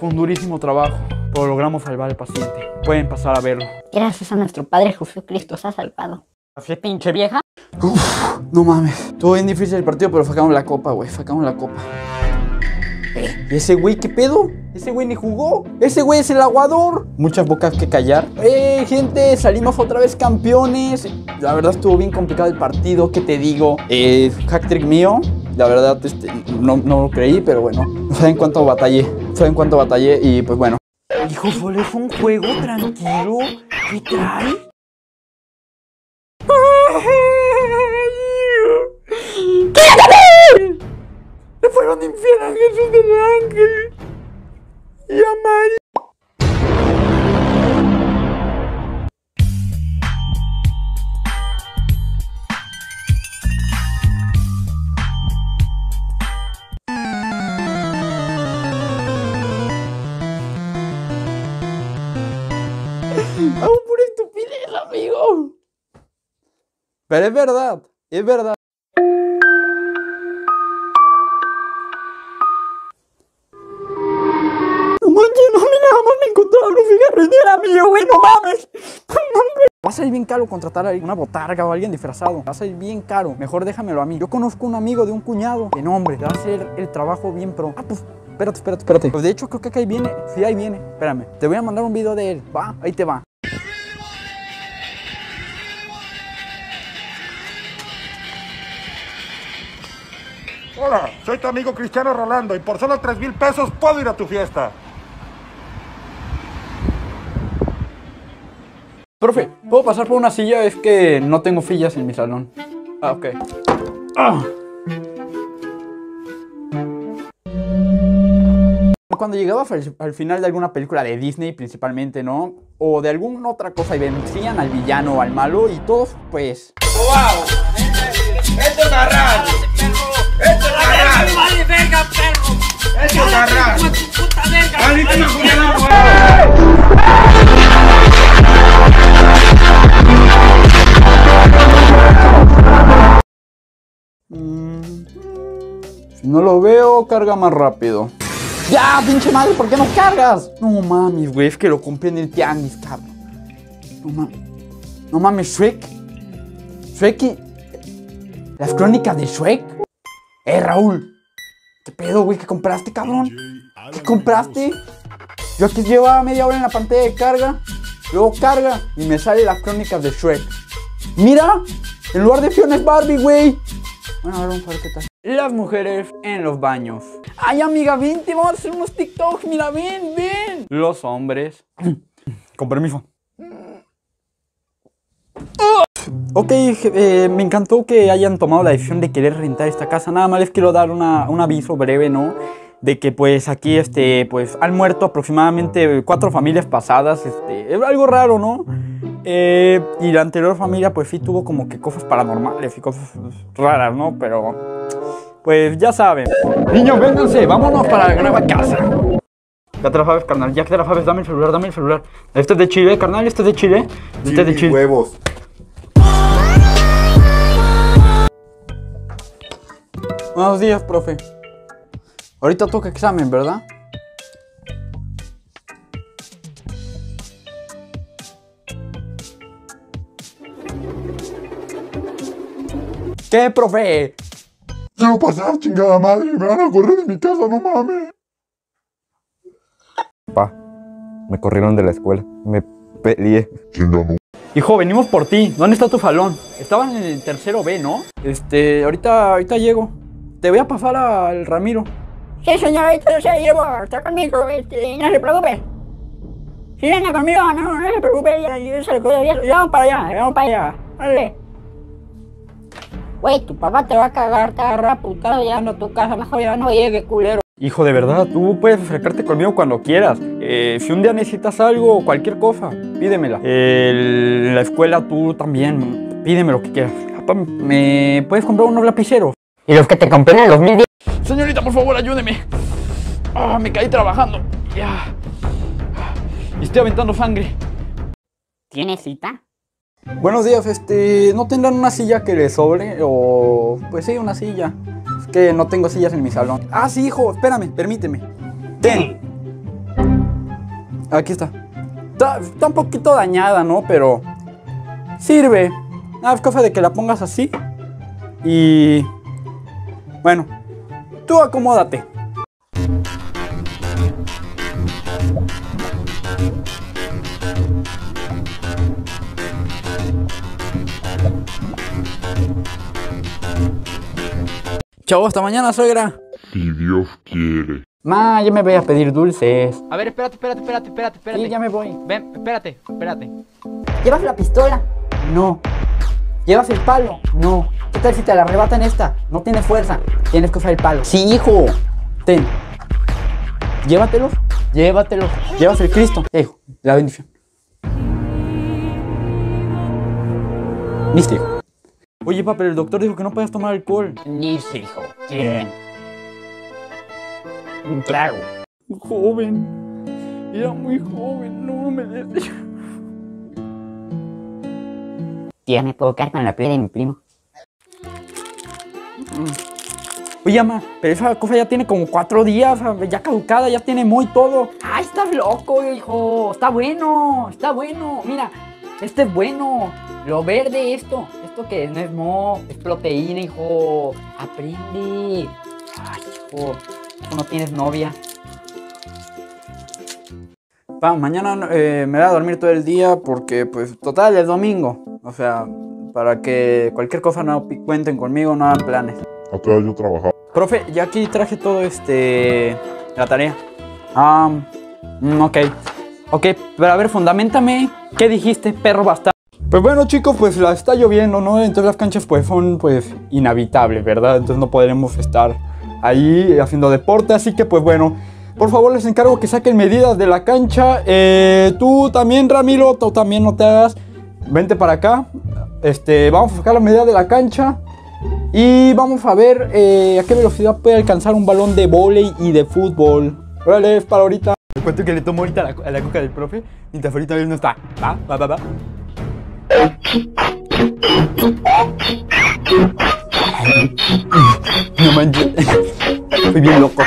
Fue un durísimo trabajo, pero logramos salvar al paciente. Pueden pasar a verlo. Gracias a nuestro Padre Jesucristo, se ha salvado. ¿Así, pinche vieja? Uf, no mames. Estuvo bien difícil el partido, pero sacamos la copa, güey. Sacamos la copa. ¿Y ese güey qué pedo? Ese güey ni jugó. Ese güey es el aguador. Muchas bocas que callar. Gente, salimos otra vez campeones. La verdad estuvo bien complicado el partido, ¿qué te digo? Hack-trick mío. La verdad, no lo creí, pero bueno. No saben cuánto batallé. Saben cuánto batallé y pues bueno. Hijo, solo es un juego, tranquilo. ¿Qué trae? Fueron infieles a Jesús del Ángel y a María. Hago pura estupidez, amigo. Pero es verdad, es verdad. No mames. Va a salir bien caro contratar a una botarga o a alguien disfrazado. Va a salir bien caro. Mejor déjamelo a mí. Yo conozco un amigo de un cuñado. De nombre. Va a hacer el trabajo bien pro. Ah, pues espérate. Pues de hecho creo que acá ahí viene. Sí, ahí viene. Espérame. Te voy a mandar un video de él. Va, ahí te va. Hola, soy tu amigo Cristiano Rolando y por solo 3,000 pesos puedo ir a tu fiesta. Profe, ¿puedo pasar por una silla? Es que no tengo sillas en mi salón. Ah, ok. ¡Ah! Cuando llegabas al final de alguna película de Disney principalmente, ¿no? O de alguna otra cosa y vencían al villano o al malo y todos, pues... ¡Wow! ¡Esto es narrar! ¡Esto es narrar! ¡Vale, verga, perro! ¡Esto es narrar! ¡Puta verga! ¡Vale, te si no lo veo, carga más rápido. ¡Ya, pinche madre! ¿Por qué no cargas? No mames, güey, es que lo compré en el tianguis, cabrón. No mames. No mames, Shrek. Shrek y... Las crónicas de Shrek. Raúl. ¿Qué pedo, güey? ¿Qué compraste, cabrón? ¿Qué compraste? Yo aquí llevaba media hora en la pantalla de carga. Luego carga y me sale las crónicas de Shrek. ¡Mira! En lugar de Fiona es Barbie, güey. Bueno, ahora vamos a ver qué tal. Las mujeres en los baños. Ay, amiga, vente, vamos a hacer unos TikToks. Mira, ven, ven. Los hombres. Con permiso. Ok, me encantó que hayan tomado la decisión de querer rentar esta casa. Nada más les quiero dar un aviso breve, ¿no? De que pues aquí pues han muerto aproximadamente 4 familias pasadas. Es algo raro, ¿no? Y la anterior familia pues sí tuvo como que cosas paranormales y cosas raras, ¿no? Pero pues ya saben. Niños, vénganse, vámonos para la nueva casa. Ya te la sabes, carnal, ya te la sabes, dame el celular, dame el celular. Este es de Chile, carnal, este es de Chile. Este es de Chile. Huevos. Buenos días, profe. Ahorita toca examen, ¿verdad? ¿Qué, profe? Quiero pasar, chingada madre. Me van a correr de mi casa, no mames. Pa, me corrieron de la escuela. Me peleé. Chingame. Hijo, venimos por ti. ¿Dónde está tu salón? Estaban en el 3B, ¿no? Ahorita llego. Te voy a pasar al Ramiro. Sí, señor, ahorita lo sé, llevo. Está conmigo, no se preocupe. Sí, anda conmigo, no se preocupe. Yo se lo cuido, ya vamos para allá, vale. Güey, tu papá te va a cagar, te agarra putado, ya no tu casa, mejor ya no llegue, culero. Hijo, de verdad, tú puedes acercarte conmigo cuando quieras. Si un día necesitas algo o cualquier cosa, pídemela. La escuela, tú también, pídeme lo que quieras. ¿Me puedes comprar unos lapiceros? ¿Y los que te compré en el 2010? Señorita, por favor, ayúdeme. Ah, me caí trabajando. Ya. Y estoy aventando sangre. ¿Tienes cita? Buenos días, ¿no tendrán una silla que les sobre? O... pues sí, una silla. Es que no tengo sillas en mi salón. Ah, sí, hijo, espérame, permíteme. Ten. Aquí está. Está un poquito dañada, ¿no? Pero sirve. Nada, es cosa de que la pongas así. Y bueno, tú acomódate. Chau, hasta mañana, suegra. Si Dios quiere. Ma, ya me voy a pedir dulces. A ver, espérate. Sí, ya me voy. Ven, espérate. ¿Llevas la pistola? No. ¿Llevas el palo? No. ¿Qué tal si te la arrebatan esta? No tiene fuerza. Tienes que usar el palo. Sí, hijo. Ten. Llévatelo. Llevas el Cristo. Hijo, la bendición. Listo, hijo. Oye, papá, pero el doctor dijo que no puedes tomar alcohol. Listo, hijo. ¿Quién? Un trago. Joven. Era muy joven. No me des. Tía, ¿me puedo caer con la playa de mi primo? Oye, mamá, pero esa cosa ya tiene como 4 días, ya caducada, ya tiene muy todo. ¡Ay, estás loco, hijo! ¡Está bueno! Mira, este es bueno. Lo verde esto que no es moho, es proteína, hijo. Aprende. Ay, hijo, tú no tienes novia. Pa, mañana me voy a dormir todo el día porque, pues, total, es domingo. O sea, para que cualquier cosa no cuenten conmigo, no hagan planes. Acá yo trabajaba. Profe, ya aquí traje todo la tarea. Ok, pero a ver, fundamentame. ¿Qué dijiste, perro bastardo? Pues bueno, chicos, pues la está lloviendo, ¿no? Entonces las canchas pues son pues inhabitables, ¿verdad? Entonces no podremos estar ahí haciendo deporte. Así que pues bueno, por favor les encargo que saquen medidas de la cancha. Tú también, Ramiro, tú también no te hagas. Vente para acá. Vamos a sacar las medidas de la cancha. Y vamos a ver a qué velocidad puede alcanzar un balón de vóley y de fútbol. Órale, es para ahorita. Te cuento que le tomo ahorita a la coca del profe. Mientras ahorita él no está. Va. No manches. Estoy bien loco.